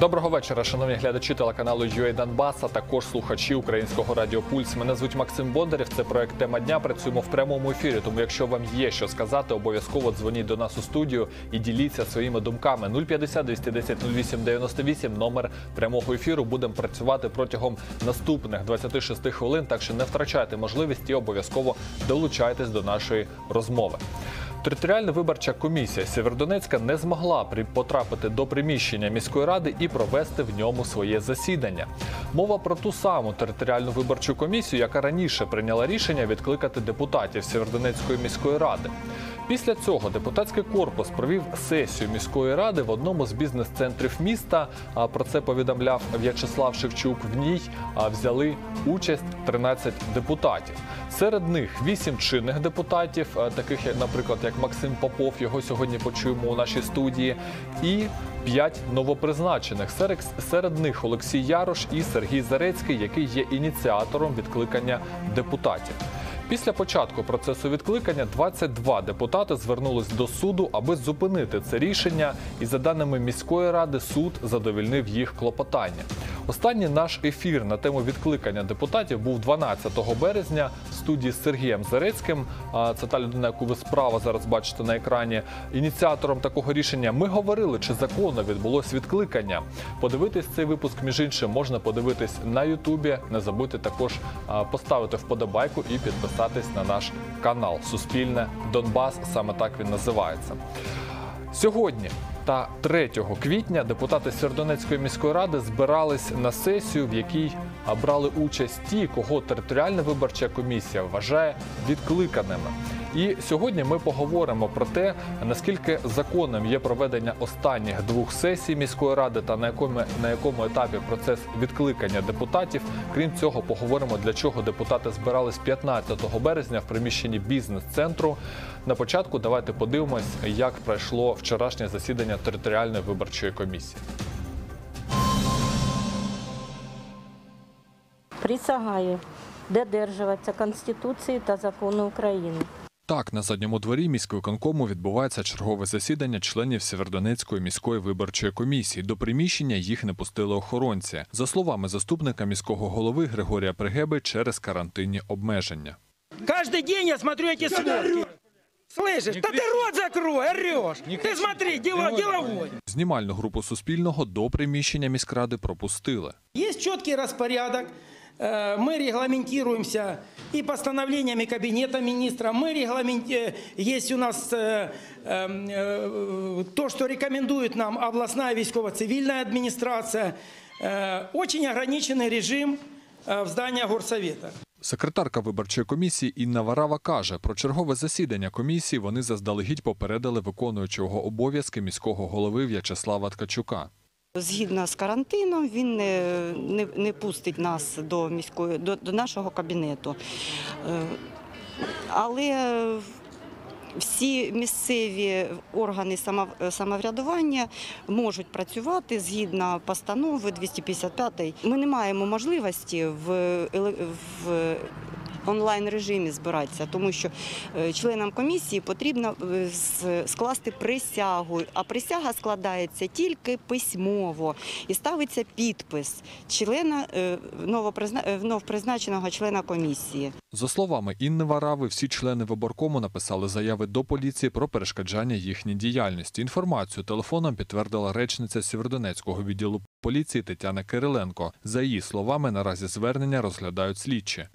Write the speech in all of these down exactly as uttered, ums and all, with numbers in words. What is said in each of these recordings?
Доброго вечора, шановні глядачі телеканалу Ю:Донбас, а також слухачі українського радіопульс. Мене звуть Максим Бондарів, це проект «Тема дня». Працюємо в прямому ефірі, тому якщо вам є що сказати, обов'язково дзвоніть до нас у студію і діліться своїми думками. нуль п'ятдесят двісті десять нуль вісім дев'яносто вісім – номер прямого ефіру. Будемо працювати протягом наступних двадцяти шести хвилин, так що не втрачайте можливість і обов'язково долучайтесь до нашої розмови. Територіальна виборча комісія Сєверодонецька не змогла потрапити до приміщення міської ради і провести в ньому своє засідання. Мова про ту саму територіальну виборчу комісію, яка раніше прийняла рішення відкликати депутатів Сєверодонецької міської ради. Після цього депутатський корпус провів сесію міської ради в одному з бізнес-центрів міста. Про це повідомляв В'ячеслав Шевчук. В ній взяли участь тринадцять депутатів. Серед них вісім чинних депутатів, таких, наприклад, як Максим Попов, його сьогодні почуємо у нашій студії, і п'ять новопризначених. Серед них Олексій Ярош і Сергій Зарецький, який є ініціатором відкликання депутатів. Після початку процесу відкликання двадцять два депутати звернулись до суду, аби зупинити це рішення, і за даними міської ради суд задовольнив їх клопотання. Останній наш ефір на тему відкликання депутатів був дванадцятого березня в студії з Сергієм Зарецьким. Це та людина, яку ви справа зараз бачите на екрані. Ініціатором такого рішення ми говорили, чи законно відбулось відкликання. Подивитись цей випуск, між іншим, можна подивитись на Ютубі. Не забудьте також поставити вподобайку і підписатись на наш канал «Суспільне Донбас», саме так він називається. Сьогодні та третього квітня депутати Сєверодонецької міської ради збирались на сесію, в якій брали участь ті, кого територіальна виборча комісія вважає відкликаними. І сьогодні ми поговоримо про те, наскільки законним є проведення останніх двох сесій міської ради та на якому, на якому етапі процес відкликання депутатів. Крім цього, поговоримо, для чого депутати збирались п'ятнадцятого березня в приміщенні бізнес-центру. На початку давайте подивимось, як пройшло вчорашнє засідання територіальної виборчої комісії. Присягаю додержуватися Конституції та закону України. Так, на задньому дворі міськвиконкому відбувається чергове засідання членів Сєверодонецької міської виборчої комісії. До приміщення їх не пустили охоронці. За словами заступника міського голови Григорія Пригеби, через карантинні обмеження. Кожен день я смотрю ці сводки. Слышиш, та ти рот закрой, орєш. Ти смотри, діловой. Знімальну групу Суспільного до приміщення міськради пропустили. Є чіткий розпорядок. Мы регламентируемся и постановлениями Кабинета министра. Мы регламенти... Есть у нас э, э, то, что рекомендует нам областная військово-цивильная администрация. Э, очень ограниченный режим э, в здании горсовета. Секретарка виборчої комісії Інна Варава каже, про чергове засідання комісії вони заздалегідь попередили виконуючого обов'язки міського голови В'ячеслава Ткачука. Згідно з карантином, він не, не, не пустить нас до, міської, до, до нашого кабінету. Але всі місцеві органи самоврядування можуть працювати згідно постанови двісті п'ятдесят п'ятої. Ми не маємо можливості в, в онлайн-режимі збиратися, тому що членам комісії потрібно скласти присягу, а присяга складається тільки письмово і ставиться підпис члена, новопризначеного члена комісії. За словами Інни Варави, всі члени виборкому написали заяви до поліції про перешкоджання їхній діяльності. Інформацію телефоном підтвердила речниця Сєверодонецького відділу поліції Тетяна Кириленко. За її словами, наразі звернення розглядають слідчі.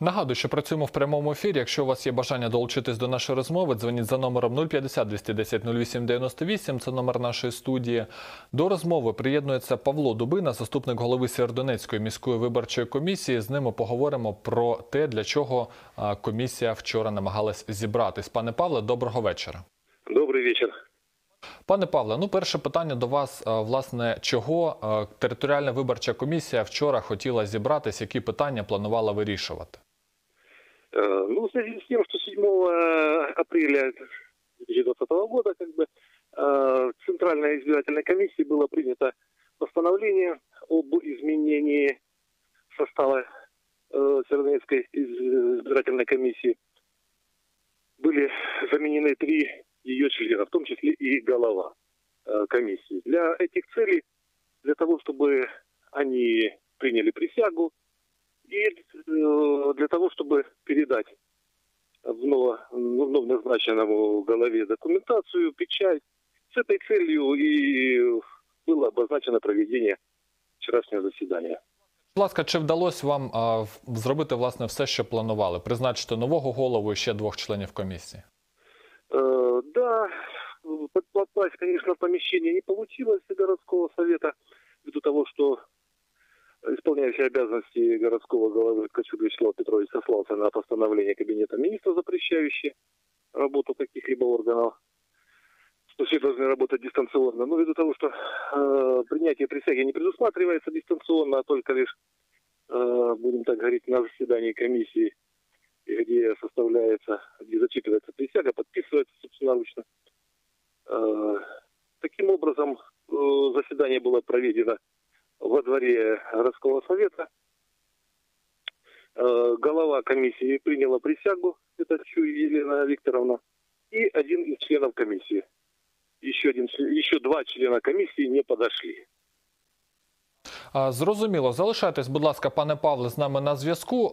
Нагадую, що працюємо в прямому ефірі. Якщо у вас є бажання долучитись до нашої розмови, дзвоніть за номером нуль п'ятдесят двісті десять нуль вісім дев'яносто вісім, це номер нашої студії. До розмови приєднується Павло Дубина, заступник голови Сєверодонецької міської виборчої комісії. З ними поговоримо про те, для чого комісія вчора намагалась зібратись. Пане Павле, доброго вечора. Добрий вечір. Пане Павле, ну перше питання до вас, власне, чого територіальна виборча комісія вчора хотіла зібратись, які питання планувала вирішувати? Ну, в связи с тем, что седьмого апреля две тысячи двадцатого года как бы, в Центральной избирательной комиссии было принято постановление об изменении состава Северодонецкой избирательной комиссии. Были заменены три ее членов, в том числе и голова комиссии. Для этих целей, для того, чтобы они приняли присягу и для того, чтобы передать вновь, вновь назначенному голове документацию, печать. С этой целью и было обозначено проведение вчерашнего заседания. Будь ласка, чи вдалося вам а, зробити, власне, все, що планували? Призначити нового голову і ще двох членів комісії? Э, да, подплатить, конечно, помещение не получилось городского совета, ввиду того, что исполняющий обязанности городского головы Ткачук Вячеслав Петрович сослался на постановление Кабинета Министров, запрещающее работу каких-либо органов, что все должны работать дистанционно. Но ввиду того, что э, принятие присяги не предусматривается дистанционно, а только лишь, э, будем так говорить, на заседании комиссии, где составляется, где зачитывается присяга, подписывается собственноручно. Э, таким образом, э, заседание было проведено во дворе городского совета. Э, голова комиссии приняла присягу, это Чуй Елена Викторовна, и один из членов комиссии. Еще, один, еще два члена комиссии не подошли. Зрозуміло. Залишайтесь, будь ласка, пане Павле, з нами на зв'язку.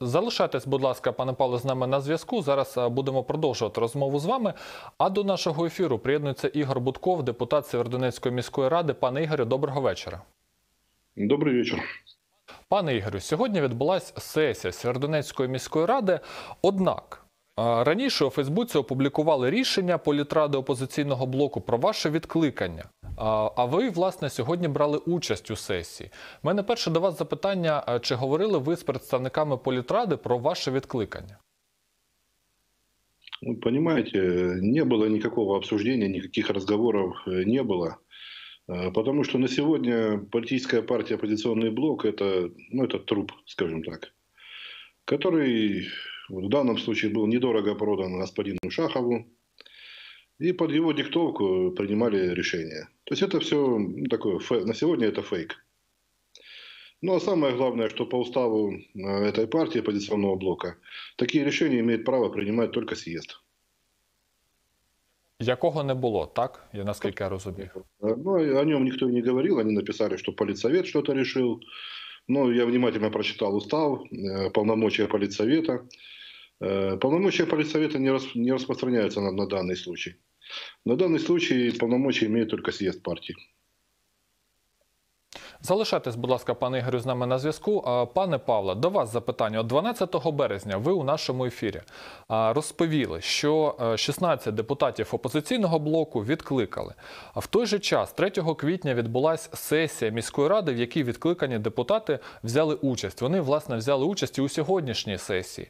Залишайтесь, будь ласка, пане Павле, з нами на зв'язку. Зараз будемо продовжувати розмову з вами. А до нашого ефіру приєднується Ігор Бутков, депутат Сєверодонецької міської ради. Пане Ігорю, доброго вечора. Добрий вечір. Пане Ігорю, сьогодні відбулась сесія Сєверодонецької міської ради. Однак раніше у Фейсбуці опублікували рішення політради опозиційного блоку про ваше відкликання. А ви, власне, сьогодні брали участь у сесії. У мене перше до вас запитання, чи говорили ви з представниками політради про ваше відкликання? Ви розумієте, не було ніякого обговорення, ніяких розговорів не було. Тому що на сьогодні політична партія «Опозиційний блок» – це, ну, це труп, скажімо так, який в данном случае был недорого продан господину Шахову, и под его диктовку принимали решения. То есть это все такое, на сегодня это фейк. Ну а самое главное, что по уставу этой партии, оппозиционного блока, такие решения имеет право принимать только съезд. Якого не было, так? Я насколько я разумею. Ну, о нем никто и не говорил, они написали, что политсовет что-то решил. Ну, я внимательно прочитал устав, полномочия политсовета. Полномочия политсовета не распространяются на данный случай. На данный случай полномочия имеет только съезд партии. Залишайтесь, будь ласка, пане Ігорю, з нами на зв'язку. Пане Павло, до вас запитання. От дванадцятого березня ви у нашому ефірі розповіли, що шістнадцять депутатів опозиційного блоку відкликали. В той же час, третього квітня, відбулася сесія міської ради, в якій відкликані депутати взяли участь. Вони, власне, взяли участь і у сьогоднішній сесії.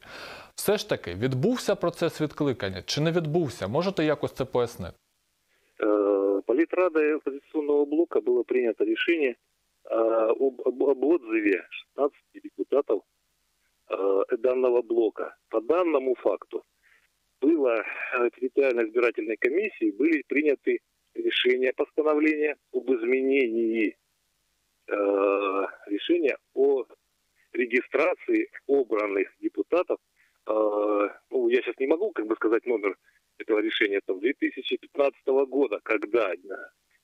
Все ж таки, відбувся процес відкликання чи не відбувся? Можете якось це пояснити? Політрадою опозиційного блоку було прийнято рішення Об, об, об отзыве шестнадцати депутатов э, данного блока. По данному факту было территориальной избирательной комиссии были приняты решения постановления об изменении э, решения о регистрации обранных депутатов. Э, ну, я сейчас не могу как бы сказать номер этого решения, там две тысячи пятнадцатого года, когда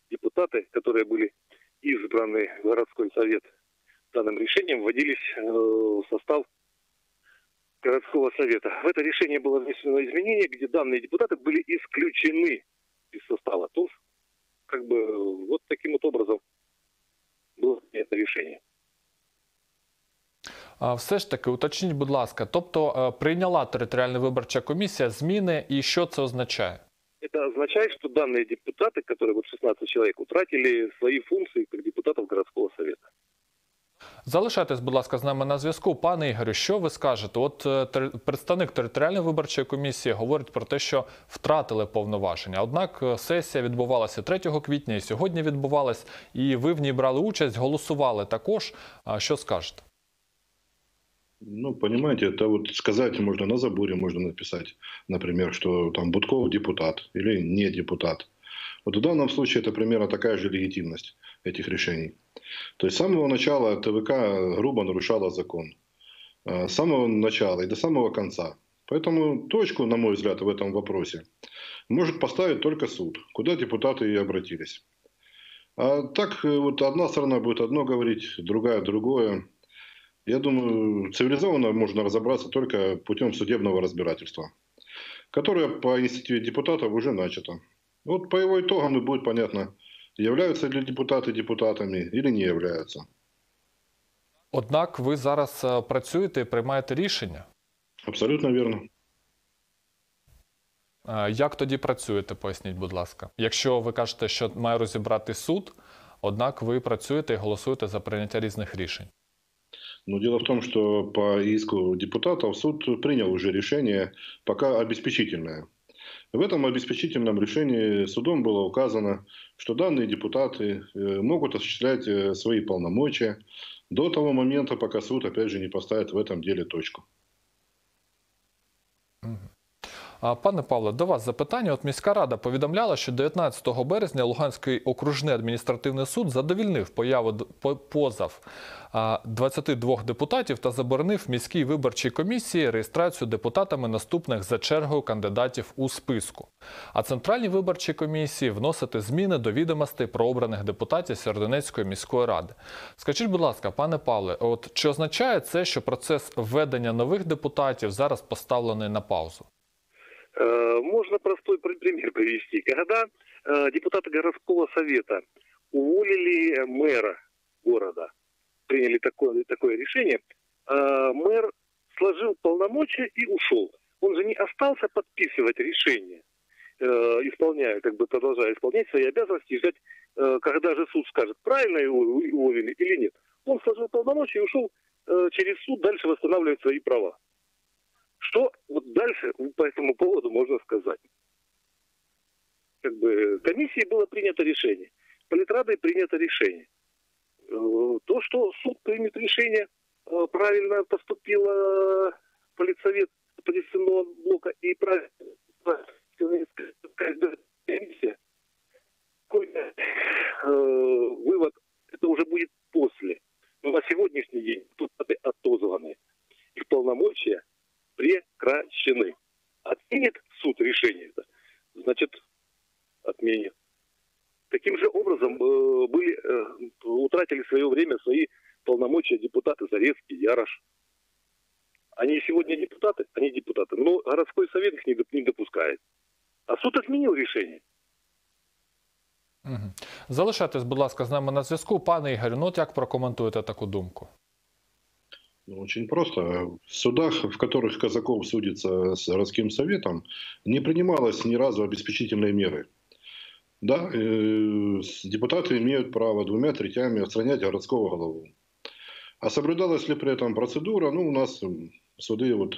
депутаты, которые были избранный городской совет данным решением, вводились в состав городского совета. В это решение было внесено изменение, где данные депутаты были исключены из состава. То, как бы, вот таким вот образом было это решение. Все ж таки, уточніть, будь ласка, тобто прийняла територіальна виборча комісія зміни, і що це означає? Это означает, что данные депутаты, которые вот шестнадцать человек, утратили свои функции как депутатов городского совета. Залишайтесь, будь ласка, з нами на зв'язку. Пане Ігорю, що ви скажете? От представник територіальної виборчої комісії говорить про те, що втратили повноваження. Однак сесія відбувалася третього квітня і сьогодні відбувалась, і ви в ній брали участь, голосували також. Що скажете? Ну, понимаете, это вот сказать можно на заборе, можно написать, например, что там Бутков депутат или не депутат. Вот в данном случае это примерно такая же легитимность этих решений. То есть с самого начала ТВК грубо нарушала закон. С самого начала и до самого конца. Поэтому точку, на мой взгляд, в этом вопросе может поставить только суд, куда депутаты и обратились. А так вот одна сторона будет одно говорить, другая другое. Я думаю, цивилизованно можно разобраться только путем судебного разбирательства, которое по инициативе депутатов уже начато. Вот по его итогам и будет понятно, являются ли депутаты депутатами или не являются. Однак ви зараз працюєте і приймаєте рішення? Абсолютно вірно. Як тоді працюєте, поясніть, будь ласка. Якщо ви кажете, що має розібрати суд, однак ви працюєте і голосуєте за прийняття різних рішень. Ну, дело в том, что по иску депутатов суд принял уже решение, пока обеспечительное. В этом обеспечительном решении судом было указано, что данные депутаты могут осуществлять свои полномочия до того момента, пока суд, опять же, не поставит в этом деле точку. Пане Павле, до вас запитання. От міська рада повідомляла, що дев'ятнадцятого березня Луганський окружний адміністративний суд задовільнив появу позов двадцяти двох депутатів та заборонив міській виборчій комісії реєстрацію депутатами наступних за чергою кандидатів у списку. А центральній виборчій комісії вносити зміни до відомостей про обраних депутатів Сєверодонецької міської ради. Скажіть, будь ласка, пане Павле, от чи означає це, що процес введення нових депутатів зараз поставлений на паузу? Можно простой пример привести. Когда депутаты городского совета уволили мэра города, приняли такое, такое решение, мэр сложил полномочия и ушел. Он же не остался подписывать решение, исполняя, как бы продолжая исполнять свои обязанности и ждать, когда же суд скажет, правильно его уволили или нет. Он сложил полномочия и ушел через суд дальше восстанавливать свои права. Что вот дальше по этому поводу можно сказать? Как бы, комиссией было принято решение, политрадой принято решение. То, что суд примет решение, правильно поступила политсовет оппозиционного блока и правильно комиссия. Вывод, это уже будет после. Но на сегодняшний день депутаты отозваны. Их полномочия прекращены. Отменит суд решение, значит, отменит. Таким же образом были, утратили в свое время свои полномочия депутаты Зарецкий, Ярош. Они сегодня депутаты, они депутаты, но городской совет их не допускает. А суд отменил решение. Угу. Залишайтесь, будь ласка, з нами на зв'язку. Пане Ігорю, ну як прокоментуєте таку думку? Очень просто. В судах, в которых Казаков судится с городским советом, не принималось ни разу обеспечительной меры. Да, э, депутаты имеют право двумя третями отстранять городского голову. А соблюдалась ли при этом процедура? Ну, у нас суды вот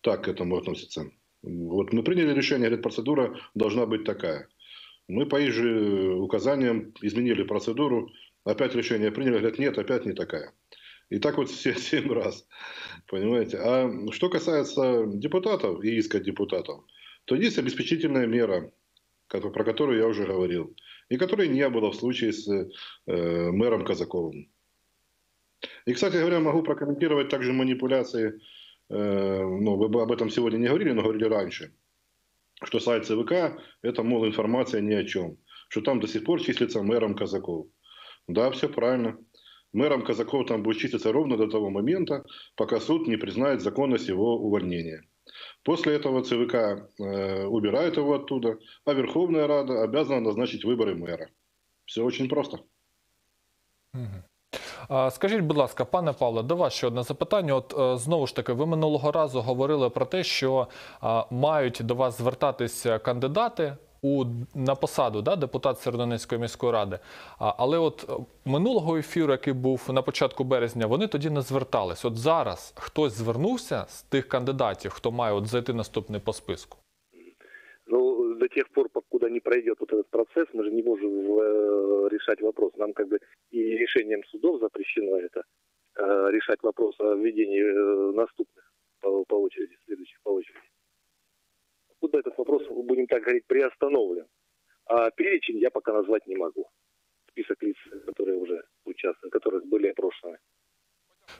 так к этому относятся. Вот мы приняли решение, говорит, процедура должна быть такая. Мы по их же указаниям изменили процедуру, опять решение приняли, говорят, нет, опять не такая. И так вот все семь раз, понимаете. А что касается депутатов и иска депутатов, то есть обеспечительная мера, про которую я уже говорил, и которой не было в случае с э, мэром Казаковым. И, кстати говоря, могу прокомментировать также манипуляции, э, ну, вы об этом сегодня не говорили, но говорили раньше, что сайт ЦВК – это, мол, информация ни о чем, что там до сих пор числится мэром Казаков. Да, все правильно. Мэром Казаков там будет числиться ровно до того момента, пока суд не признает законность его увольнения. После этого ЦВК э, убирает его оттуда, а Верховная Рада обязана назначить выборы мэра. Все очень просто. Mm-hmm. Скажіть, будь ласка, пане Павле, до вас ще одне запитання. От, знову ж таки, ви минулого разу говорили про те, що а, мають до вас звертатися кандидати у, на посаду, да, депутат Сєверодонецької міської ради. А, але от минулого ефіру, який був на початку березня, вони тоді не звертались. От зараз хтось звернувся з тих кандидатів, хто має от зайти наступний по списку? Ну, до тех пор, покуда не пройдет вот этот процесс, мы же не можем э, решать вопрос. Нам как бы и решением судов запрещено это, э, решать вопрос о введении э, наступных по, по очереди, следующих по очереди. Куда этот вопрос, будем так говорить, приостановлен. А перечень я пока назвать не могу. Список лиц, которые уже участвуют, которые были опрошены.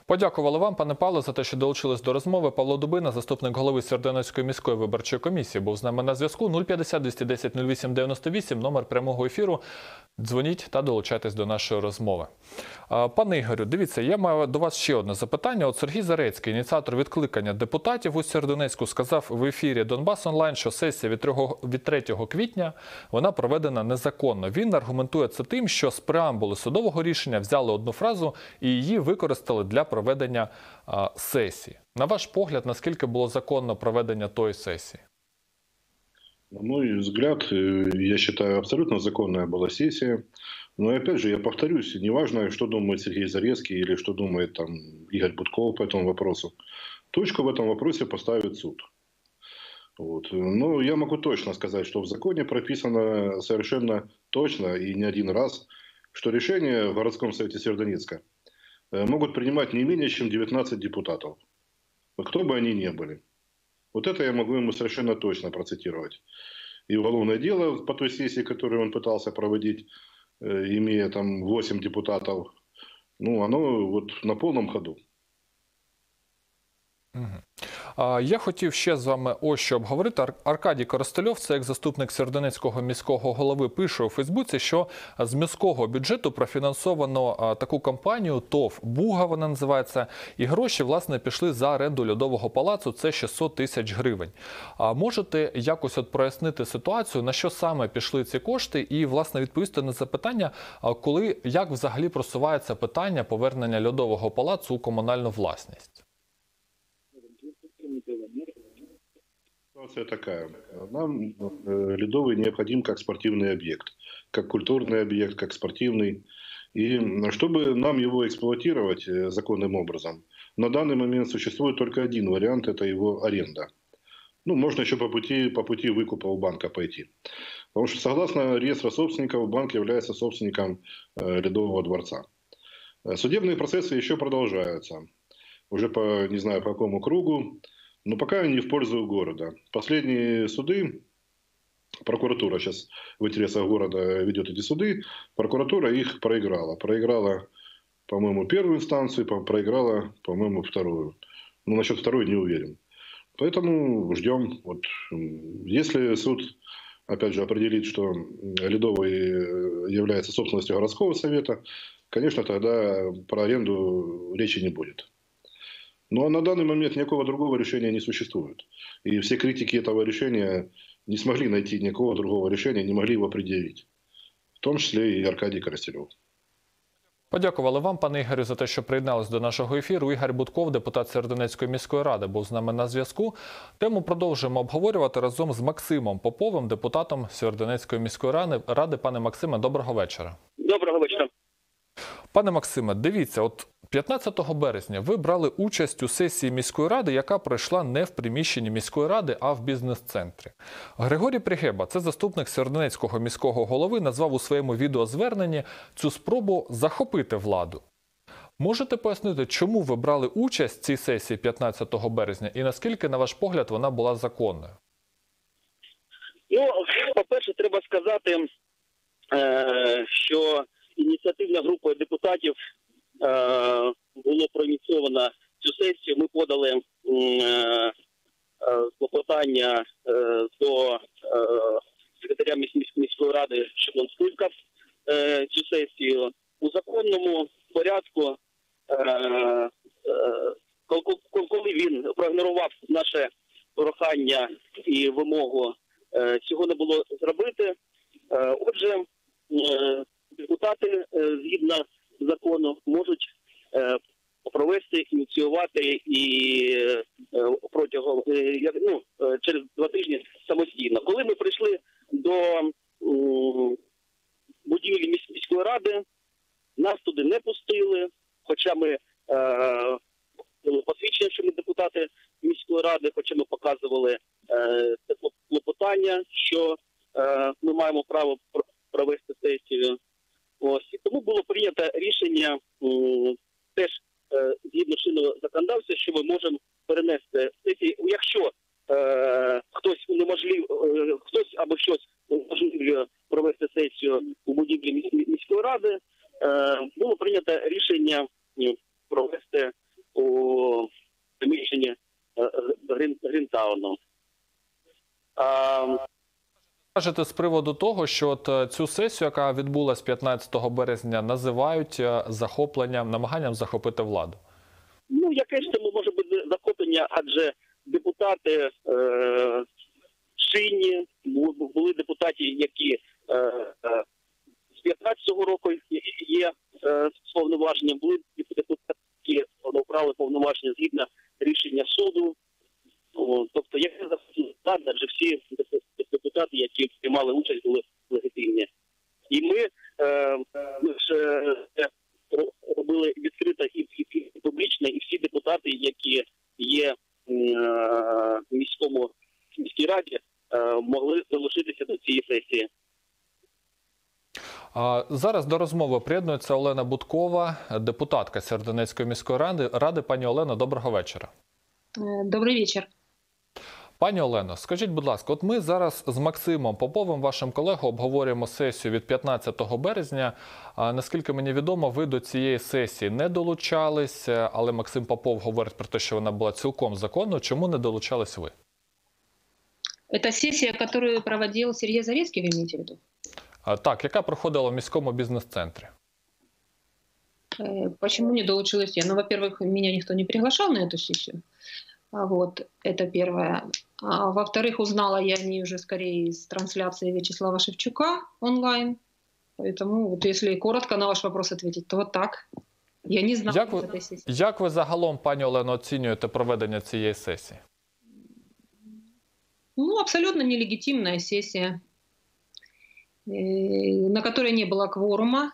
Подякували вам, пане Павло, за те, що долучились до розмови. Павло Дубина, заступник голови Сєверодонецької міської виборчої комісії, був з нами на зв'язку. нуль п'ятдесят двісті десять нуль вісім дев'яносто вісім, номер прямого ефіру. Дзвоніть та долучайтесь до нашої розмови. Пане Ігорю, дивіться, я маю до вас ще одне запитання. От Сергій Зарецький, ініціатор відкликання депутатів у Сєверодонецьку, сказав в ефірі «Донбас онлайн», що сесія від третього квітня вона проведена незаконно. Він аргументує це тим, що з преамбули судового рішення взяли одну фразу і її використали для проведення сесії. На ваш погляд, наскільки було законно проведення тої сесії? На мой взгляд, я считаю, абсолютно законная была сессия. Но опять же, я повторюсь, неважно, что думает Сергей Зарецкий или что думает там Игорь Бутков по этому вопросу. Точку в этом вопросе поставит суд. Вот. Но я могу точно сказать, что в законе прописано совершенно точно и не один раз, что решения в городском совете Северодонецка могут принимать не менее чем девятнадцать депутатов, кто бы они ни были. Вот это я могу ему совершенно точно процитировать. И уголовное дело по той сессии, которую он пытался проводить, имея там восемь депутатов, ну, оно вот на полном ходу. Я хотів ще з вами ось що обговорити. Аркадій Коростельов, це екс-заступник Сєверодонецького міського голови, пише у Фейсбуці, що з міського бюджету профінансовано таку компанію, ТОВ «Буга» вона називається, і гроші, власне, пішли за оренду Льодового палацу, це шістсот тисяч гривень. Можете якось от прояснити ситуацію, на що саме пішли ці кошти і, власне, відповісти на запитання, коли, як взагалі просувається питання повернення Льодового палацу у комунальну власність? Ситуация такая. Нам Льодовый необходим как спортивный объект, как культурный объект, как спортивный. И чтобы нам его эксплуатировать законным образом, на данный момент существует только один вариант – это его аренда. Ну, можно еще по пути, по пути выкупа у банка пойти. Потому что согласно реестра собственников, банк является собственником Льодового дворца. Судебные процессы еще продолжаются. Уже по, не знаю, по какому кругу. Но пока не в пользу города. Последние суды, прокуратура сейчас в интересах города ведет эти суды, прокуратура их проиграла. Проиграла, по-моему, первую инстанцию, проиграла, по-моему, вторую. Ну, насчет второй не уверен. Поэтому ждем. Вот. Если суд, опять же, определит, что Льодовый является собственностью городского совета, конечно, тогда про аренду речи не будет. Но на данный момент никакого другого решения не существует. И все критики этого решения не смогли найти никакого другого решения, не могли его предъявить. В том числе и Аркадий Коростельов. Подякували вам, пане Ігорю, за те, що приєдналися до нашого ефіру. Ігор Бутков, депутат Сєверодонецької міської ради, був з нами на зв'язку. Тему продовжуємо обговорювати разом з Максимом Поповим, депутатом Сєверодонецької міської ради. Пане Максиме, доброго вечора. Доброго вечора. Пане Максиме, дивіться, от п'ятнадцятого березня ви брали участь у сесії міської ради, яка пройшла не в приміщенні міської ради, а в бізнес-центрі. Григорій Пригеба, це заступник Сєверодонецького міського голови, назвав у своєму відеозверненні цю спробу захопити владу. Можете пояснити, чому ви брали участь в цій сесії п'ятнадцятого березня і наскільки, на ваш погляд, вона була законною? Ну, по-перше, треба сказати, що ініціативна група депутатів було проініційовано цю сесію. Ми подали клопотання до секретаря міської ради, щоб він скликав цю сесію. У законному порядку, коли він проігнорував наше прохання і вимогу, цього не було зробити. Отже, депутати, згідно закону, можуть провести, ініціювати і протягом, ну, через два тижні самостійно. Коли ми прийшли до будівлі міської ради, нас туди не пустили, хоча ми посвідчили, що ми депутати міської ради, хоча ми показували це клопотання, що ми маємо право провести сесію. Ось, тому було прийнято рішення теж згідно чинного законодавства, що ми можемо перенести сесії. Якщо хтось унеможлив, хтось або щось унеможливлює провести сесію у будівлі міської ради, було прийнято рішення провести Кажете з приводу того, що от цю сесію, яка відбулась п'ятнадцятого березня, називають захопленням, намаганням захопити владу? Ну, якесь це може бути захоплення, адже депутати е, чинні, були депутати, які е, е, з п'ятнадцятого року є е, з повноваженням, були депутати, які обрали повноваження згідно рішення суду. О, тобто, як це захоплення, адже всі депутати, які приймали участь, були легітимні. І ми, е, ми ж, е, робили відкрито і, і, і публічно, і всі депутати, які є в міському міській раді, могли залишитися до цієї сесії. Зараз до розмови приєднується Олена Буткова, депутатка Сєверодонецької міської ради. Пані Олено, доброго вечора. Добрий вечір. Пані Олено, скажіть, будь ласка, от ми зараз з Максимом Поповим, вашим колегою, обговорюємо сесію від п'ятнадцятого березня. Наскільки мені відомо, ви до цієї сесії не долучались, але Максим Попов говорить про те, що вона була цілком законною. Чому не долучались ви? Це сесія, яку проводив Сергій Зарецький, ви маєте в виду? Так, яка проходила в міському бізнес-центрі. Чому не долучилась я? Ну, во-первых, мене ніхто не приглашав на цю сесію. Вот, это первое. А, во-вторых, узнала я о ней уже скорее из трансляции В'ячеслава Шевчука онлайн. Поэтому, вот, если коротко на ваш вопрос ответить, то вот так. Я не знала як ви, этой сессии. Як ви загалом, пані Олено, оцінюєте проведення цієї сесії? Ну, абсолютно нелегитимная сессия, на которой не было кворума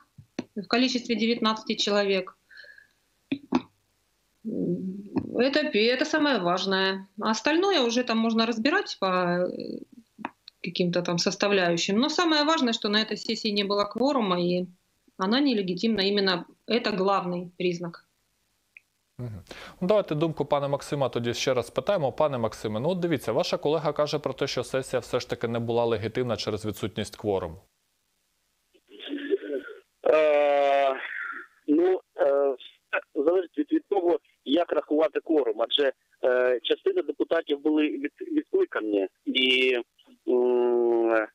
в количестве девятнадцати человек. Это, это самое важное. Остальное уже там можно разбирать по каким-то там составляющим. Но самое важное, что на этой сессии не было кворума, и она нелегитимна. Именно это главный признак. Давайте думку пана Максима тоді ще раз спитаємо. Пане Максиме, ну от дивіться, ваша колега каже про те, що сесія все ж таки не була легітимна через відсутність кворуму. Ну, залежить від того, як рахувати кворум, адже е, частина депутатів були від, відкликані, і е,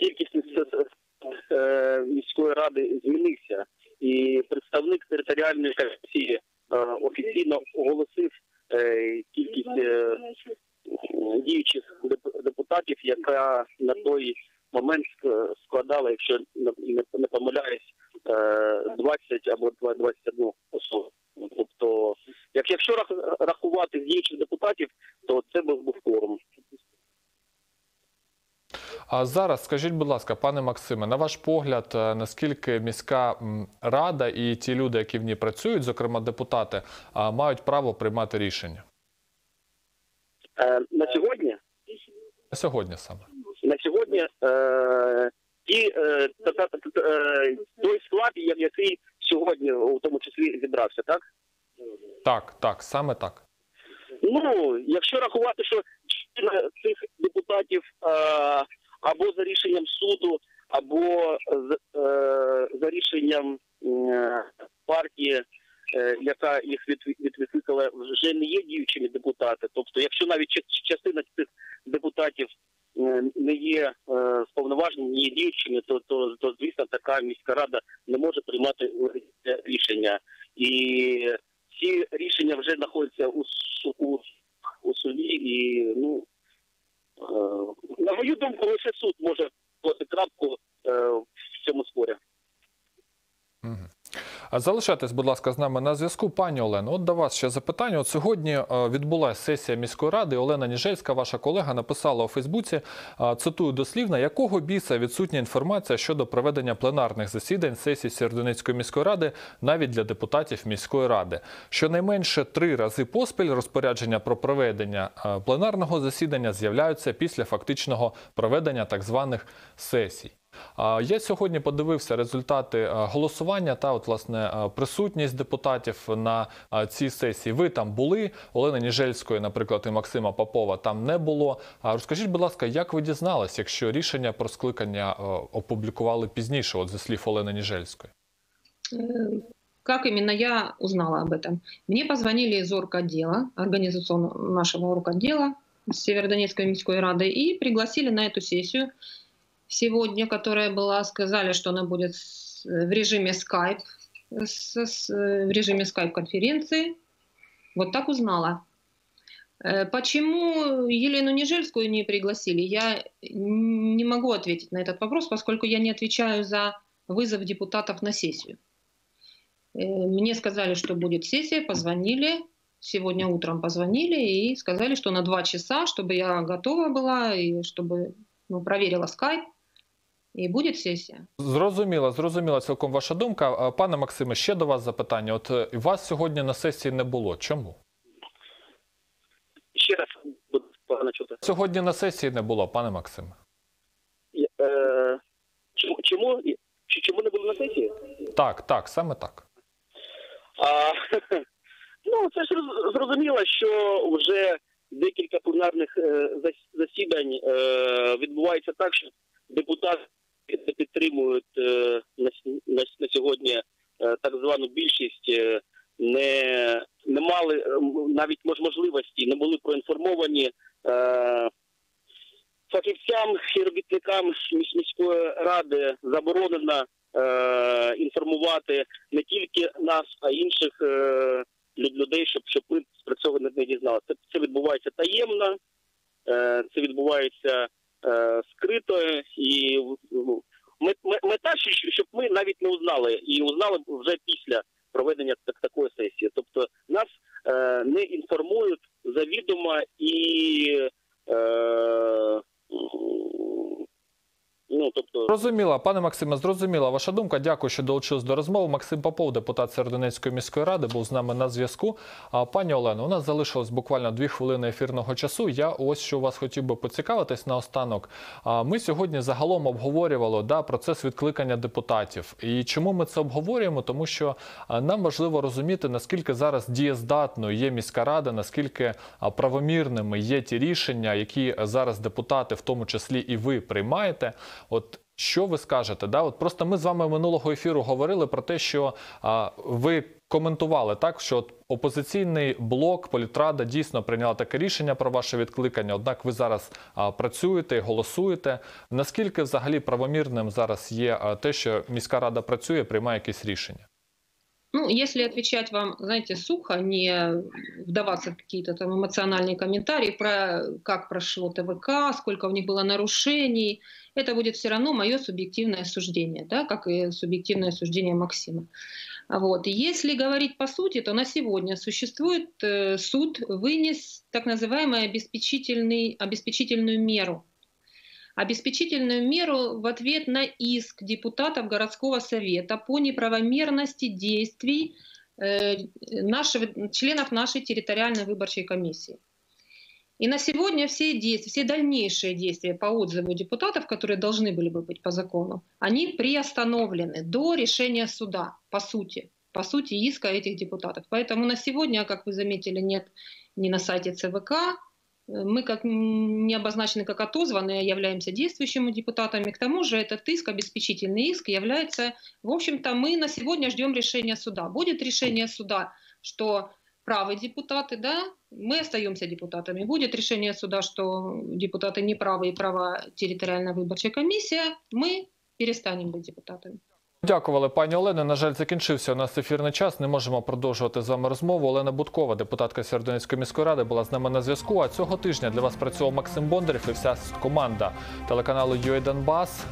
кількість е, міської ради змінився. І представник територіальної комісії е, офіційно оголосив е, кількість е, діючих депутатів, яка на той момент складала, якщо не помиляюсь, двадцять або двадцять одну особу. Тобто, як, якщо рахувати діючих депутатів, то це був кворум. А зараз, скажіть, будь ласка, пане Максиме, на ваш погляд, наскільки міська рада і ті люди, які в ній працюють, зокрема депутати, мають право приймати рішення? На сьогодні? На сьогодні саме. На сьогодні е і е той склад, який сьогодні, у тому числі, зібрався, так? Так, так, саме так. Ну, якщо рахувати, що цих депутатів е або за рішенням суду, або з, е за рішенням е партії, е яка їх відкликала, вже не є діючими депутати. Тобто, якщо навіть частина цих депутатів не є сповноваженими, не є діючими, то, то, то, звісно, така міська рада не може приймати рішення. І ці рішення вже знаходяться у, у, у суді. І, ну, на мою думку, лише суд може покласти крапку в цьому спорі. Залишайтесь, будь ласка, з нами на зв'язку. Пані Олено, от до вас ще запитання. От сьогодні відбулася сесія міської ради. Олена Ніжельська, ваша колега, написала у Фейсбуці, цитую дослівно, якого біса відсутня інформація щодо проведення пленарних засідань сесії Сєверодонецької міської ради навіть для депутатів міської ради. Щонайменше три рази поспіль розпорядження про проведення пленарного засідання з'являються після фактичного проведення так званих сесій. Я сьогодні подивився результати голосування та, от, власне, присутність депутатів на цій сесії. Ви там були, Олени Ніжельської, наприклад, і Максима Попова там не було. Розкажіть, будь ласка, як ви дізналися, якщо рішення про скликання опублікували пізніше, от, зі слів Олени Ніжельської? Как именно я узнала об этом? Мне позвонили из орготдела, организационного нашего орготдела, Северодонецкой міської ради и пригласили на эту сессию сегодня, которая была, сказали, что она будет в режиме Skype, в режиме Skype-конференции. Вот так узнала. Почему Елену Ніжельську не пригласили, я не могу ответить на этот вопрос, поскольку я не отвечаю за вызов депутатов на сессию. Мне сказали, что будет сессия, позвонили, сегодня утром позвонили и сказали, что на два часа, чтобы я готова была и чтобы ну, проверила скайп. І буде сесія. Зрозуміло, зрозуміла цілком ваша думка. Пане Максиме, ще до вас запитання. От вас сьогодні на сесії не було. Чому? Ще раз погано чути. Сьогодні на сесії не було, пане Максиме. Е, чому, чому, чому не було на сесії? Так, так, саме так. А, ну, це ж зрозуміло, що вже декілька пленарних засідань відбувається так, що депутати підтримують е, на, на, на сьогодні е, так звану більшість, е, не, не мали е, навіть можливості, не були проінформовані е, фахівцям і робітникам міської ради заборонено е, інформувати не тільки нас, а інших е, людей, щоб, щоб ми про цього не дізналися. Це, це відбувається таємно, е, це відбувається скрито, і мета, щоб ми навіть не узнали, і узнали вже після проведення так, такої сесії. Тобто нас е, не інформують завідомо і е, ну, тобто... Зрозуміло, пане Максиме, зрозуміла ваша думка. Дякую, що долучились до розмови. Максим Попов, депутат Сєверодонецької міської ради, був з нами на зв'язку. Пані Олено, у нас залишилось буквально дві хвилини ефірного часу. Я ось що вас хотів би поцікавитись наостанок. Ми сьогодні загалом обговорювали да, процес відкликання депутатів. І чому ми це обговорюємо? Тому що нам важливо розуміти, наскільки зараз дієздатною є міська рада, наскільки правомірними є ті рішення, які зараз депутати, в тому числі і ви, приймаєте. От що ви скажете? Да? От просто ми з вами минулого ефіру говорили про те, що а, ви коментували, так, що от опозиційний блок, політрада дійсно прийняла таке рішення про ваше відкликання, однак ви зараз а, працюєте, голосуєте. Наскільки взагалі правомірним зараз є а, те, що міська рада працює, приймає якісь рішення? Ну, если отвечать вам, знаете, сухо, не вдаваться в какие-то там эмоциональные комментарии про как прошло ТВК, сколько у них было нарушений, это будет все равно мое субъективное суждение, да, как и субъективное суждение Максима. Вот. Если говорить по сути, то на сегодня существует суд, вынес так называемую обеспечительный, обеспечительную меру. Обеспечительную меру в ответ на иск депутатов городского совета по неправомерности действий нашего, членов нашей территориальной выборчей комиссии. И на сегодня все действия, все дальнейшие действия по отзыву депутатов, которые должны были бы быть по закону, они приостановлены до решения суда, по сути, по сути иска этих депутатов. Поэтому на сегодня, как вы заметили, нет ни на сайте ЦВК, мы как, не обозначены как отозванные, являемся действующими депутатами. К тому же этот иск, обеспечительный иск, является... В общем-то, мы на сегодня ждем решения суда. Будет решение суда, что правы депутаты, да, мы остаемся депутатами. Будет решение суда, что депутаты неправы и права территориальная выборчая комиссия, мы перестанем быть депутатами. Дякували, пані Олено. На жаль, закінчився у нас ефірний час. Не можемо продовжувати з вами розмову. Олена Буткова, депутатка Сєверодонецької міської ради, була з нами на зв'язку. А цього тижня для вас працював Максим Бондарів і вся команда телеканалу ю ей Донбас.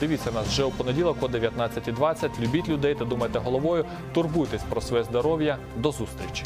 Дивіться нас вже у понеділок о дев'ятнадцятій двадцять. Любіть людей та думайте головою. Турбуйтесь про своє здоров'я. До зустрічі.